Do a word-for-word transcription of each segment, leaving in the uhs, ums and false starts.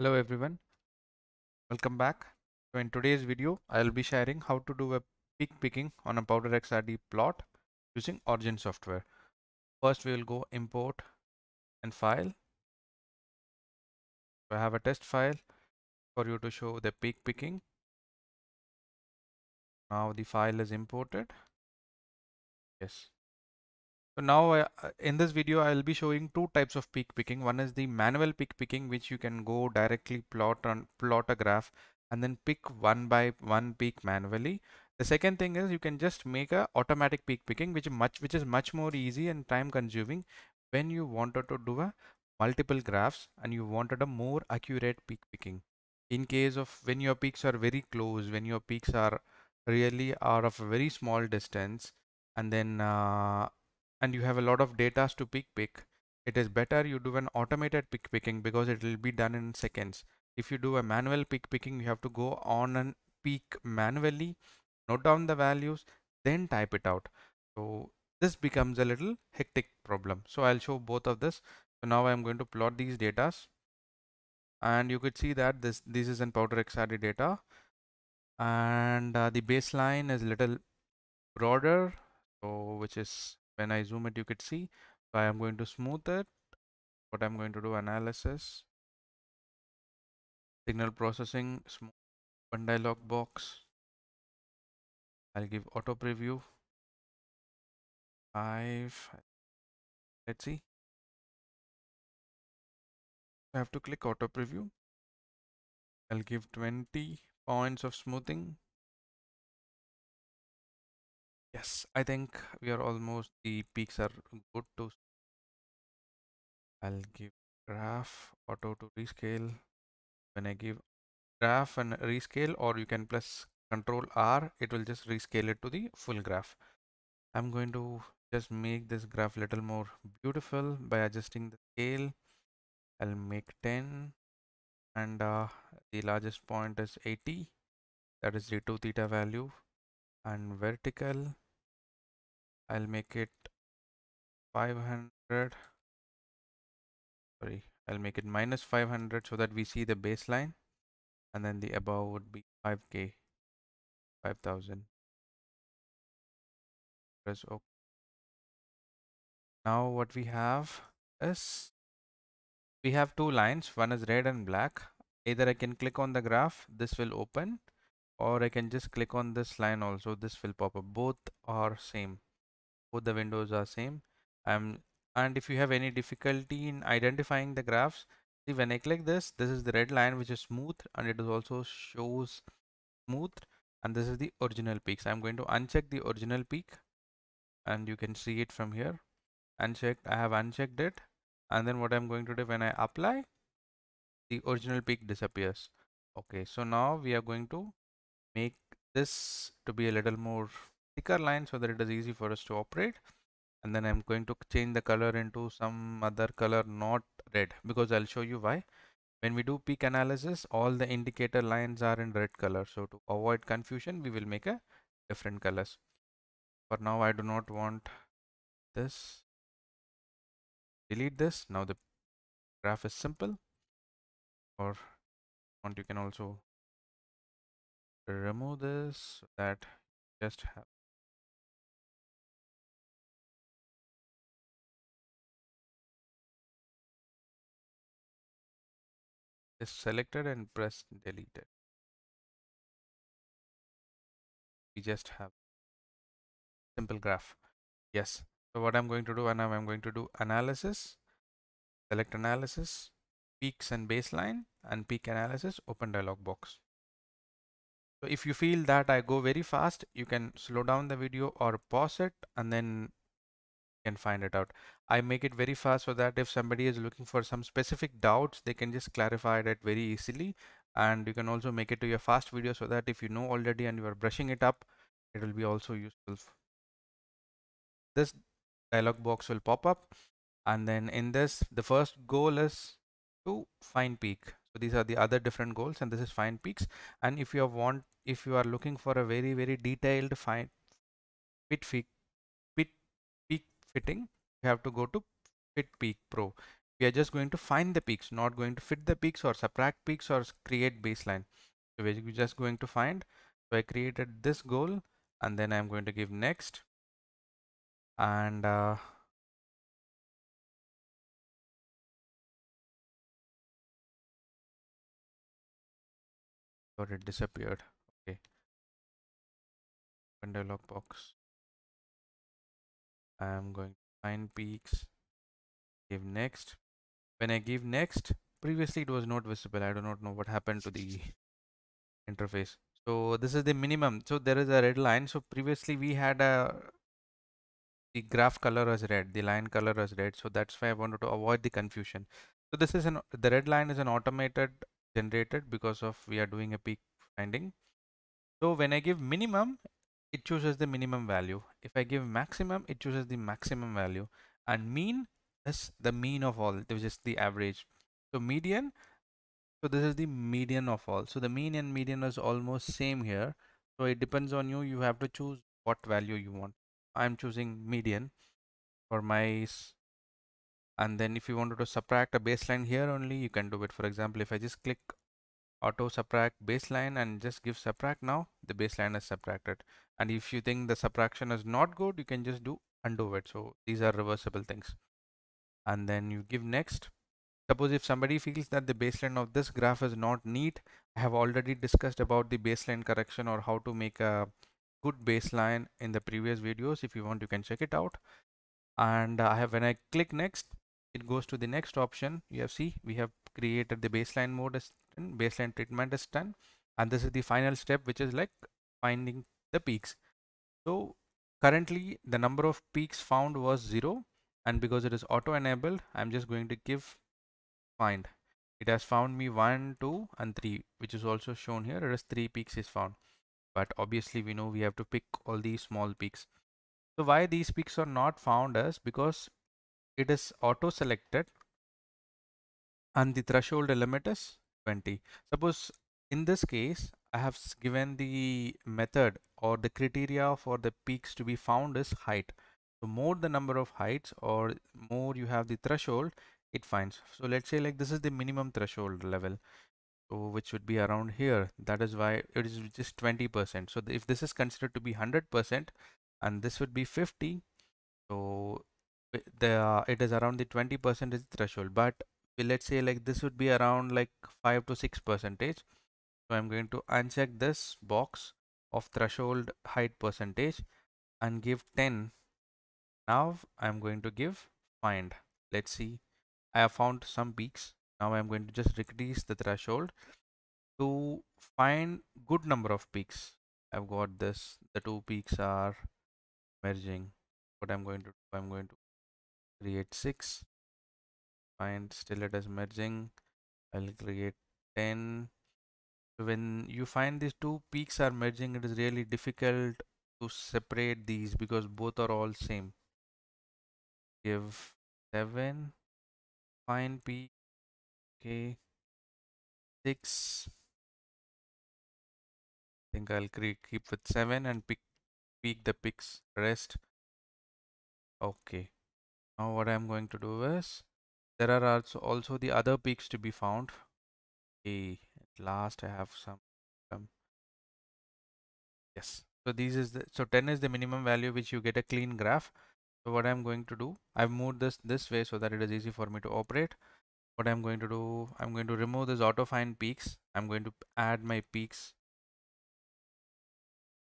Hello everyone, welcome back. So in today's video I will be sharing how to do a peak picking on a powder X R D plot using Origin software. First we will go import and file. So I have a test file for you to show the peak picking. Now the file is imported. Yes. So now uh, in this video I will be showing two types of peak picking. One is the manual peak picking, which you can go directly plot on plot a graph and then pick one by one peak manually. The second thing is you can just make a automatic peak picking, which much which is much more easy and time consuming when you wanted to do a multiple graphs and you wanted a more accurate peak picking. In case of when your peaks are very close, when your peaks are really are of a very small distance, and then uh, and you have a lot of data to peak pick, it is better you do an automated peak picking because it will be done in seconds. If you do a manual peak picking, you have to go on and peak manually, note down the values, then type it out. So this becomes a little hectic problem. So I'll show both of this. So now I'm going to plot these datas, and you could see that this this is in powder X R D data, and uh, the baseline is little broader, so which is when I zoom it, you could see. So I am going to smooth it. What I'm going to do, analysis, signal processing, smooth, one dialog box. I'll give auto preview. Five. Let's see. I have to click auto preview. I'll give twenty points of smoothing. Yes, I think we are almost, the peaks are good to. I'll give graph auto to rescale. When I give graph and rescale, or you can plus control R, it will just rescale it to the full graph. I'm going to just make this graph a little more beautiful by adjusting the scale. I'll make ten, and uh, the largest point is eighty. That is the two theta value. And vertical, I'll make it five hundred. Sorry, I'll make it minus five hundred so that we see the baseline, and then the above would be five K, five thousand. Press OK. Now what we have is we have two lines. One is red and black. Either I can click on the graph, this will open, or I can just click on this line also, this will pop up. Both are same, both the windows are same. Um, and if you have any difficulty in identifying the graphs, see, when I click this, this is the red line which is smooth, and it is also shows smooth, and this is the original peak. So I'm going to uncheck the original peak, and you can see it from here. Unchecked, I have unchecked it, and then what I'm going to do, when I apply, the original peak disappears. Okay, so now we are going to make this to be a little more thicker line so that it is easy for us to operate, and then I'm going to change the color into some other color, not red, because I'll show you why. When we do peak analysis, all the indicator lines are in red color, so to avoid confusion we will make a different colors. For now I do not want this. Delete this. Now the graph is simple, or you can also remove this so that just have. Just selected and press deleted. We just have simple graph. Yes. So what I'm going to do, and now I'm going to do analysis, select analysis, peaks and baseline, and peak analysis, open dialog box. So if you feel that I go very fast, you can slow down the video or pause it, and then you can find it out. I make it very fast so that if somebody is looking for some specific doubts, they can just clarify it very easily. And you can also make it to your fast video so that if you know already and you are brushing it up, it will be also useful. This dialog box will pop up, and then in this, the first goal is to find peak. So these are the other different goals, and this is find peaks. And if you have want, if you are looking for a very very detailed find fit peak, fit peak fitting, you have to go to Fit Peak Pro. We are just going to find the peaks, not going to fit the peaks or subtract peaks or create baseline. So we're just going to find. So I created this goal and then I'm going to give next. And uh, or it disappeared. Okay. Open dialog box. I am going to find peaks. Give next. When I give next, previously it was not visible. I do not know what happened to the interface. So this is the minimum. So there is a red line. So previously we had a the graph color was red, the line color was red. So that's why I wanted to avoid the confusion. So this is an the red line is an automated generated because of we are doing a peak finding. So when I give minimum, it chooses the minimum value. If I give maximum, it chooses the maximum value, and mean is the mean of all, which is the average. So median, so this is the median of all. So the mean and median is almost same here. So it depends on you. You have to choose what value you want. I'm choosing median for my, and then if you wanted to subtract a baseline here only, you can do it. For example, if I just click auto subtract baseline and just give subtract, now the baseline is subtracted. And if you think the subtraction is not good, you can just do undo it. So these are reversible things. And then you give next. Suppose if somebody feels that the baseline of this graph is not neat, I have already discussed about the baseline correction or how to make a good baseline in the previous videos. If you want, you can check it out. And I have, when I click next, it goes to the next option. You have see we have created the baseline mode is done, baseline treatment is done, and this is the final step, which is like finding the peaks. So currently the number of peaks found was zero, and because it is auto enabled, I'm just going to give find. It has found me one, two and three, which is also shown here. It is three peaks is found, but obviously we know we have to pick all these small peaks. So why these peaks are not found is because it is auto selected and the threshold limit is twenty. Suppose in this case, I have given the method or the criteria for the peaks to be found is height. So more the number of heights or more you have the threshold, it finds. So let's say like this is the minimum threshold level, so which would be around here. That is why it is just twenty percent. So if this is considered to be one hundred percent and this would be fifty, so the uh, it is around the twenty percent is the threshold. But let's say like this would be around like five to six percentage. So I'm going to uncheck this box of threshold height percentage and give ten. Now I'm going to give find. Let's see, I have found some peaks. Now I'm going to just decrease the threshold to find good number of peaks. I've got this, the two peaks are merging. What I'm going to do, I'm going to create six, find, still it is merging. I'll create ten. When you find these two peaks are merging, it is really difficult to separate these because both are all same. Give seven, find peak, okay, six. I think I'll create, keep with seven and pick peak the peaks rest. Okay, now what I'm going to do is there are also also the other peaks to be found. Okay, at last I have some, some. Yes, so these is the, so ten is the minimum value which you get a clean graph. So what I'm going to do, I've moved this this way so that it is easy for me to operate. What I'm going to do, I'm going to remove this auto find peaks. I'm going to add my peaks.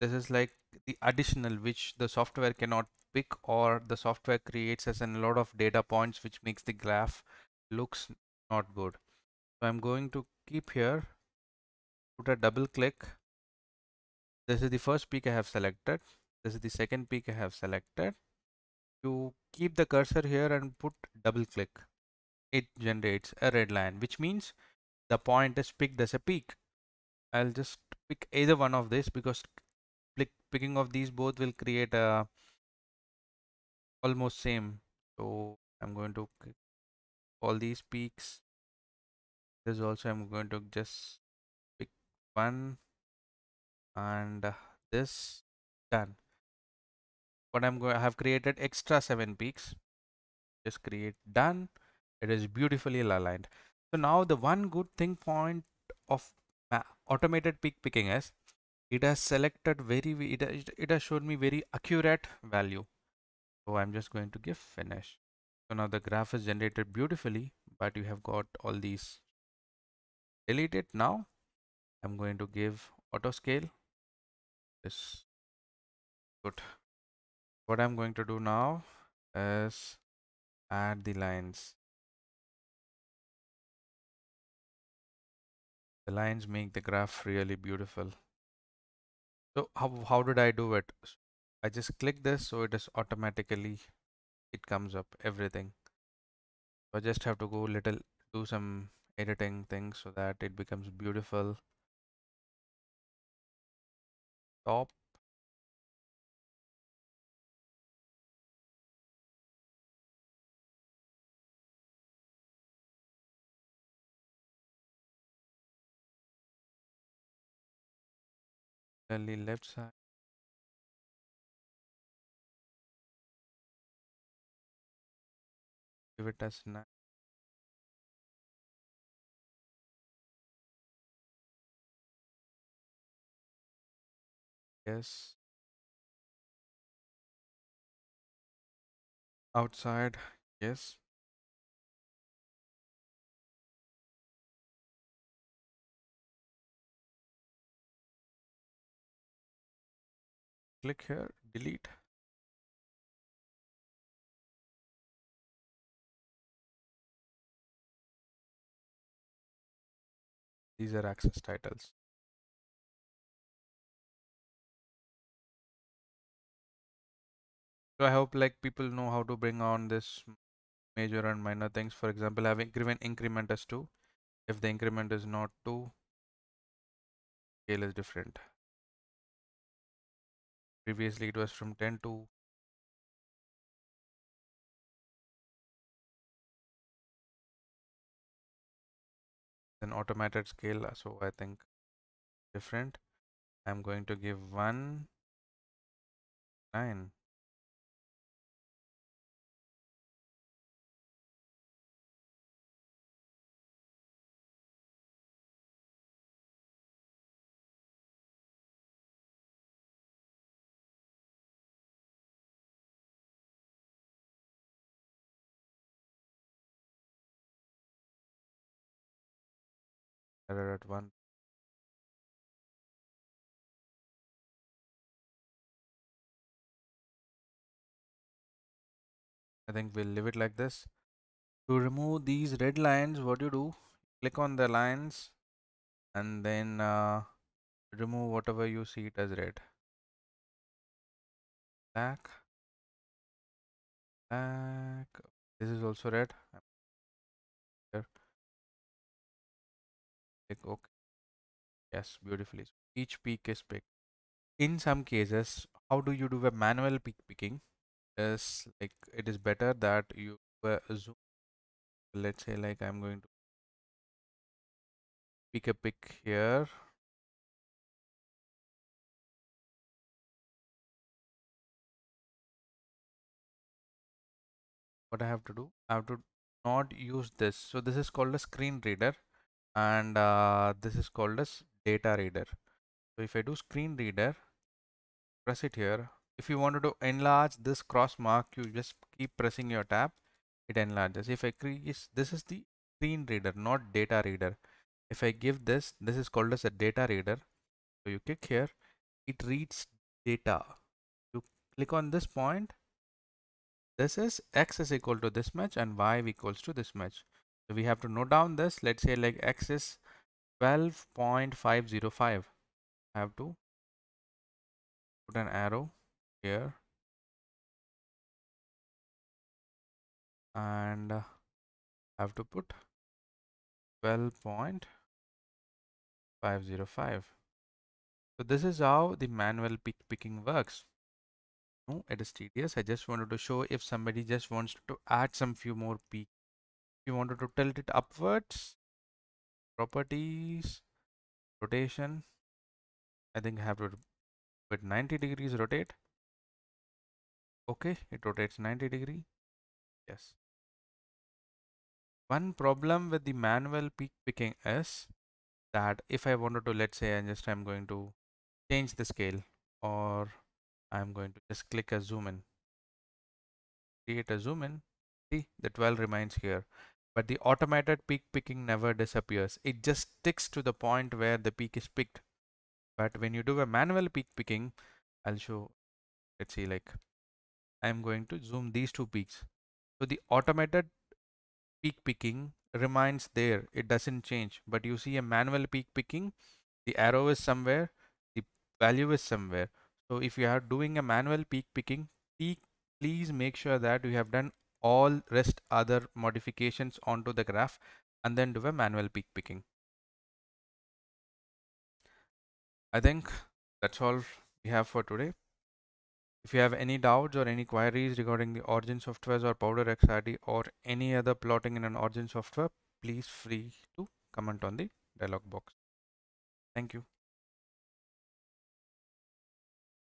This is like the additional which the software cannot pick, or the software creates as in a lot of data points which makes the graph looks not good. So I'm going to keep here, put a double click. This is the first peak I have selected. This is the second peak I have selected. You keep the cursor here and put double click. It generates a red line, which means the point is picked as a peak. I'll just pick either one of these because picking of these both will create a almost same. So I'm going to all these peaks. This also I'm going to just pick one and this done. But I'm going, I have created extra seven peaks. Just create done. It is beautifully aligned. So now the one good thing point of automated peak picking is it has selected very, it, it has showed me very accurate value. So I'm just going to give finish. So now the graph is generated beautifully, but you have got all these. Delete it now. I'm going to give auto scale. This good. What I'm going to do now is add the lines. The lines make the graph really beautiful. So how, how did I do it? I just click this, so it is automatically, it comes up everything. So I just have to go little, do some editing things so that it becomes beautiful. Top. Left side. Give it a snap. Yes. Outside. Yes. Click here, delete. These are access titles. So I hope like people know how to bring on this major and minor things. For example, having given increment as two. If the increment is not two, scale is different. Previously, it was from ten to. Then automated scale. So I think different. I'm going to give one nine. Error at one. I think we'll leave it like this. To remove these red lines, what you do? Click on the lines and then uh, remove whatever you see it as red. Black. Black. This is also red. Here. Click OK. Yes, beautifully. Each peak is picked. In some cases, how do you do a manual peak picking? Is like it is better that you uh, zoom. Let's say like I'm going to pick a pick here. What I have to do? I have to not use this. So this is called a screen reader. And uh, this is called as data reader. So if I do screen reader, press it here. If you wanted to enlarge this cross mark, you just keep pressing your tab, it enlarges. If I crease, this is the screen reader, not data reader. If I give this, this is called as a data reader. So you click here, it reads data. You click on this point. This is X is equal to this much and Y equals to this much. So we have to note down this. Let's say like X is twelve point five zero five. I have to put an arrow here and I have to put twelve point five zero five. So this is how the manual pick picking works. No, it is tedious. I just wanted to show if somebody just wants to add some few more peaks. You wanted to tilt it upwards, properties, rotation. I think I have to with ninety degrees rotate. Okay, it rotates ninety degree. Yes. One problem with the manual peak picking is that if I wanted to, let's say I just I'm going to change the scale, or I'm going to just click a zoom in, create a zoom in, see the twelve remains here, but the automated peak picking never disappears. It just sticks to the point where the peak is picked. But when you do a manual peak picking, I'll show, let's see, like I'm going to zoom these two peaks. So the automated peak picking remains there. It doesn't change, but you see a manual peak picking, the arrow is somewhere, the value is somewhere. So if you are doing a manual peak picking, please make sure that you have done all rest other modifications onto the graph and then do a manual peak picking. I think that's all we have for today. If you have any doubts or any queries regarding the Origin softwares or powder X R D or any other plotting in an Origin software, please free to comment on the dialog box. Thank you.